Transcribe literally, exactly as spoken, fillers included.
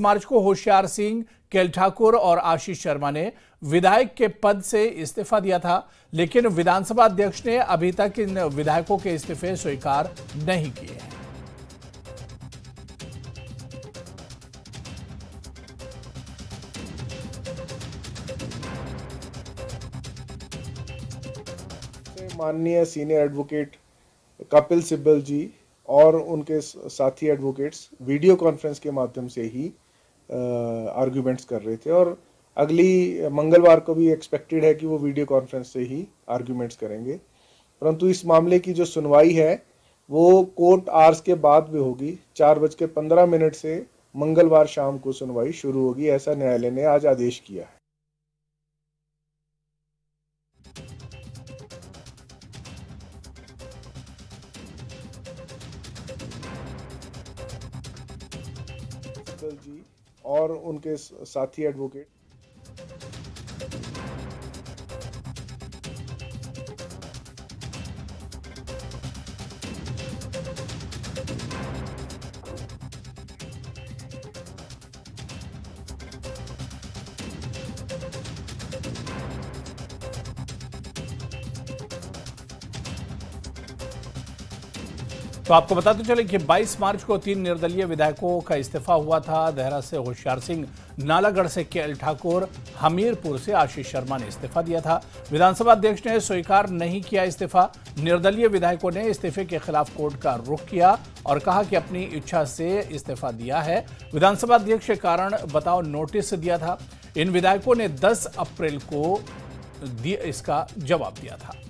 मार्च को होशियार सिंह, के एल ठाकुर और आशीष शर्मा ने विधायक के पद से इस्तीफा दिया था, लेकिन विधानसभा अध्यक्ष ने अभी तक इन विधायकों के इस्तीफे स्वीकार नहीं किए हैं। माननीय सीनियर एडवोकेट कपिल सिब्बल जी और उनके साथी एडवोकेट्स वीडियो कॉन्फ्रेंस के माध्यम से ही आर्ग्यूमेंट्स कर रहे थे और अगली मंगलवार को भी एक्सपेक्टेड है कि वो वीडियो कॉन्फ्रेंस से ही आर्ग्यूमेंट्स करेंगे, परंतु इस मामले की जो सुनवाई है वो कोर्ट आवर्स के बाद भी होगी। चार बज के पंद्रह मिनट से मंगलवार शाम को सुनवाई शुरू होगी, ऐसा न्यायालय ने आज आदेश किया है। जी और उनके साथी एडवोकेट तो आपको बताते चले कि बाईस मार्च को तीन निर्दलीय विधायकों का इस्तीफा हुआ था। देहरा से होशियार सिंह, नालागढ़ से के एल ठाकुर, हमीरपुर से आशीष शर्मा ने इस्तीफा दिया था। विधानसभा अध्यक्ष ने स्वीकार नहीं किया इस्तीफा। निर्दलीय विधायकों ने इस्तीफे के खिलाफ कोर्ट का रुख किया और कहा कि अपनी इच्छा से इस्तीफा दिया है। विधानसभा अध्यक्ष के कारण बताओ नोटिस दिया था। इन विधायकों ने दस अप्रैल को इसका जवाब दिया था।